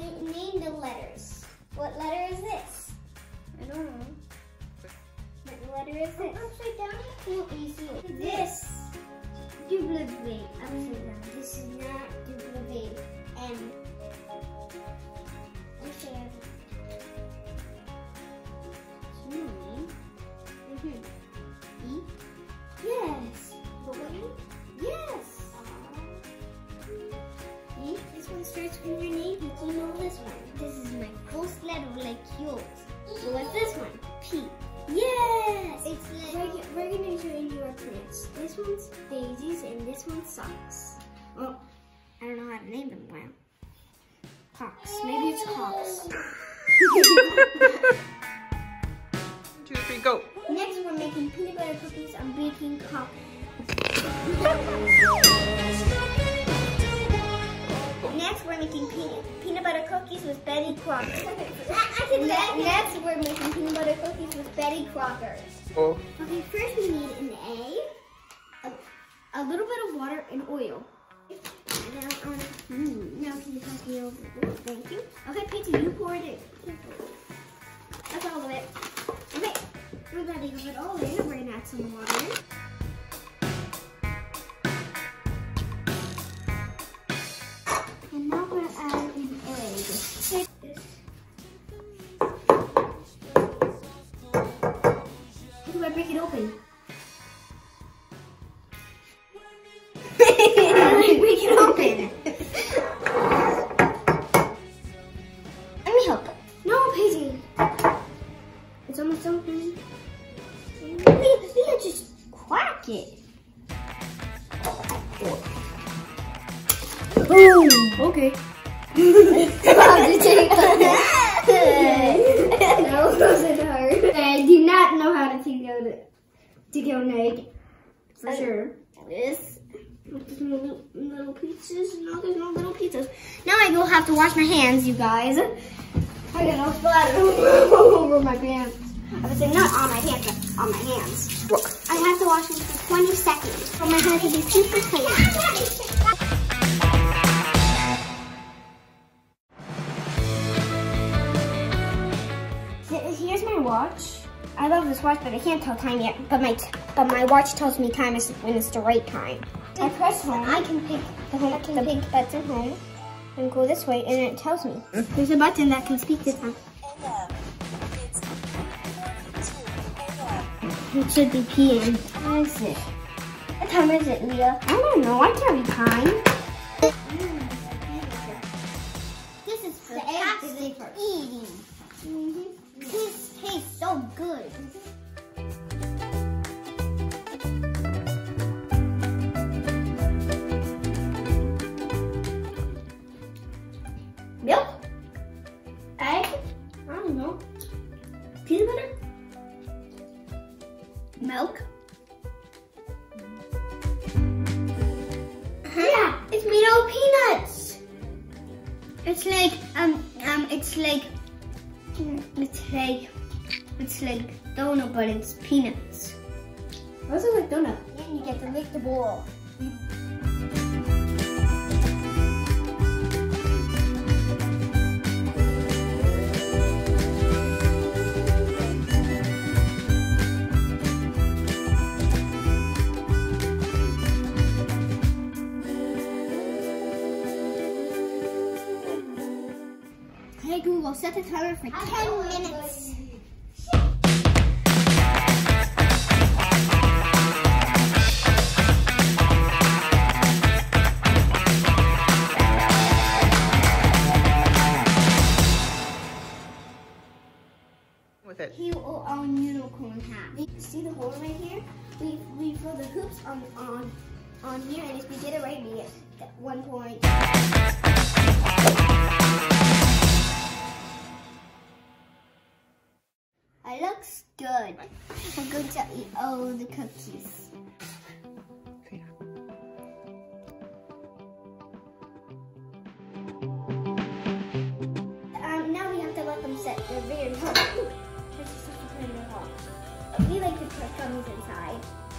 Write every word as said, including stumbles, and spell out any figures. name the letters. What letter is this? I don't know. What letter is this? Upside down? No, easy. This. Duplicate. Upside down. This is not duplicate. M. Like yours. So what's this one? P. Yes! It's like we're, we're going to show you our plants. This one's daisies and this one's socks. Oh, I don't know how to name them. Wow. Cox. Maybe it's Cox. One, two, three, go. Next we're making peanut butter cookies. I'm baking coffee. Next, we're making peanut, peanut butter cookies with Betty Crocker. Next, next, we're making peanut butter cookies with Betty Crocker. Oh. Okay, first we need an egg, a, a little bit of water, and oil. Now, um, mm, now can you pass me over? Thank you. Okay, Pizza, you pour it in. That's all of it. Okay, we're gonna give it all in. We're gonna add some water. Break it open. Break it open. Let me help. No, Paisley. It's almost open. We can just crack it. Oh, okay. No, those are hard. I do not know how to take out it. To go an egg, for uh, sure. This. There's no little pizzas. No, there's no little pizzas. Now I will have to wash my hands, you guys. I got all splattered over my pants. I was saying not on my hands, but on my hands. What? I have to wash them for twenty seconds. For my hands to be super clean. Here's my watch. I love this watch, but I can't tell time yet. But my but my watch tells me time is when it's the right time. I press home. I can pick the home. I can the pick button home and go this way, and it tells me. There's a button that can speak this time. It should be P M. What is it? What time is it, Leah? I don't know. I can't be time. This is the egg for eating. Mm-hmm. This tastes so good. Milk? Egg? I don't know. Peanut butter? Milk? Uh-huh. Yeah, it's made out of peanuts. It's like um um it's like It's like, it's like donut, but it's peanuts. It doesn't like donut. And you get to lick the ball. Hey Google, set the timer for ten minutes. With it. He will own unicorn hat. See the hole right here? We we fill the hoops on on on here, and if we get it right, we get one point. It looks good. I'm going to eat all the cookies. Um, now we have to let them set. They're very hot. We like to put crumbs inside.